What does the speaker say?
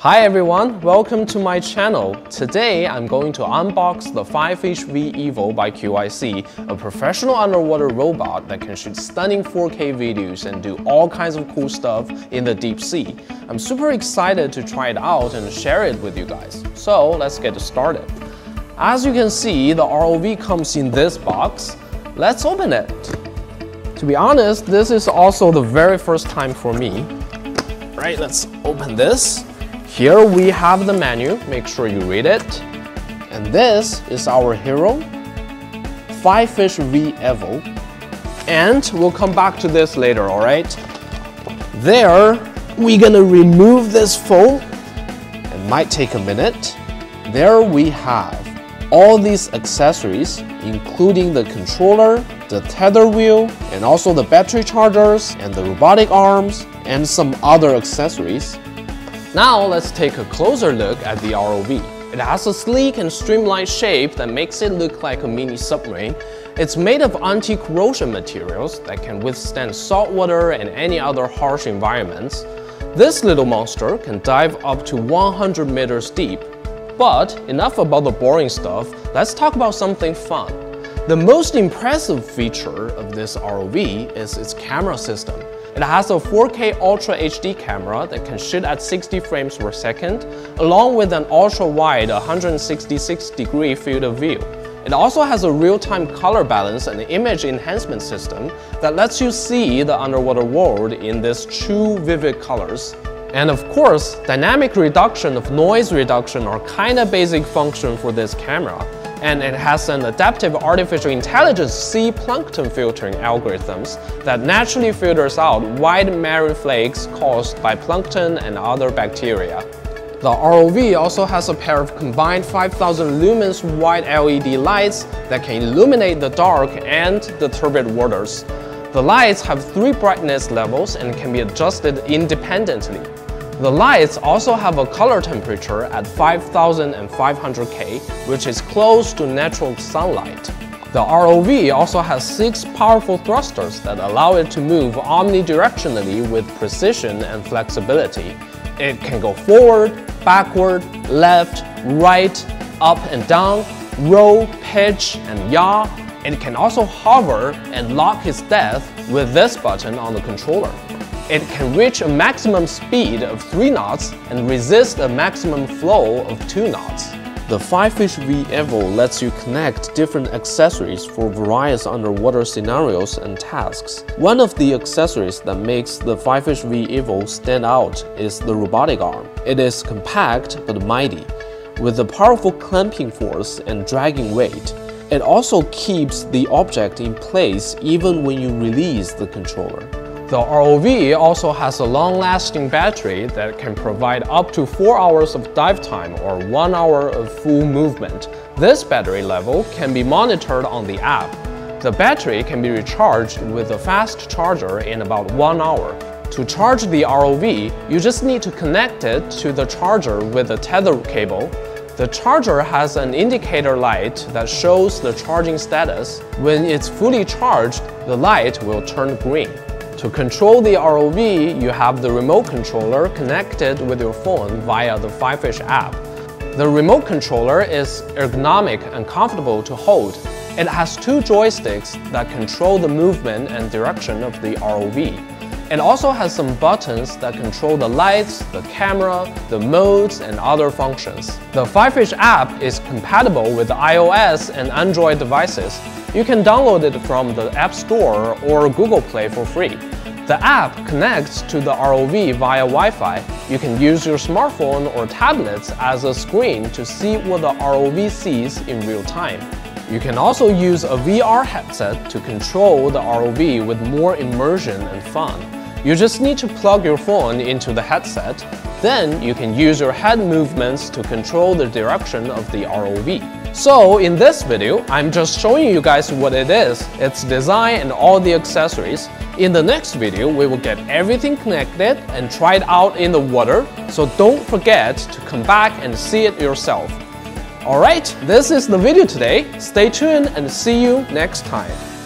Hi everyone, welcome to my channel. Today I'm going to unbox the FIFISH V-EVO by QYSEA, a professional underwater robot that can shoot stunning 4K videos and do all kinds of cool stuff in the deep sea. I'm super excited to try it out and share it with you guys. So let's get started. As you can see, the ROV comes in this box. Let's open it. To be honest, this is also the very first time for me. Right, let's open this. Here we have the menu, make sure you read it. And this is our hero, FIFISH V-EVO. And we'll come back to this later, all right? There, we're gonna remove this foam. It might take a minute. There we have all these accessories, including the controller, the tether wheel, and also the battery chargers, and the robotic arms, and some other accessories. Now let's take a closer look at the ROV. It has a sleek and streamlined shape that makes it look like a mini submarine. It's made of anti-corrosion materials that can withstand saltwater and any other harsh environments. This little monster can dive up to 100 meters deep. But enough about the boring stuff, let's talk about something fun. The most impressive feature of this ROV is its camera system. It has a 4K Ultra HD camera that can shoot at 60 frames per second, along with an ultra-wide 166-degree field of view. It also has a real-time color balance and image enhancement system that lets you see the underwater world in these true vivid colors. And of course, dynamic reduction of noise reduction are kinda basic function for this camera. And it has an adaptive artificial intelligence sea plankton filtering algorithms that naturally filters out white marine flakes caused by plankton and other bacteria. The ROV also has a pair of combined 5,000 lumens wide LED lights that can illuminate the dark and the turbid waters. The lights have 3 brightness levels and can be adjusted independently. The lights also have a color temperature at 5,500K, which is close to natural sunlight. The ROV also has 6 powerful thrusters that allow it to move omnidirectionally with precision and flexibility. It can go forward, backward, left, right, up and down, roll, pitch, and yaw. It can also hover and lock its depth with this button on the controller. It can reach a maximum speed of 3 knots and resist a maximum flow of 2 knots. The FIFISH V-EVO lets you connect different accessories for various underwater scenarios and tasks. One of the accessories that makes the FIFISH V-EVO stand out is the robotic arm. It is compact but mighty, with a powerful clamping force and dragging weight. It also keeps the object in place even when you release the controller. The ROV also has a long-lasting battery that can provide up to 4 hours of dive time or 1 hour of full movement. This battery level can be monitored on the app. The battery can be recharged with a fast charger in about 1 hour. To charge the ROV, you just need to connect it to the charger with a tether cable. The charger has an indicator light that shows the charging status. When it's fully charged, the light will turn green. To control the ROV, you have the remote controller connected with your phone via the FIFISH app. The remote controller is ergonomic and comfortable to hold. It has 2 joysticks that control the movement and direction of the ROV. It also has some buttons that control the lights, the camera, the modes, and other functions. The FIFISH app is compatible with iOS and Android devices. You can download it from the App Store or Google Play for free. The app connects to the ROV via Wi-Fi. You can use your smartphone or tablets as a screen to see what the ROV sees in real time. You can also use a VR headset to control the ROV with more immersion and fun. You just need to plug your phone into the headset, then you can use your head movements to control the direction of the ROV. So in this video, I'm just showing you guys what it is, its design and all the accessories. In the next video, we will get everything connected and try it out in the water, so don't forget to come back and see it yourself. Alright, this is the video today. Stay tuned and see you next time.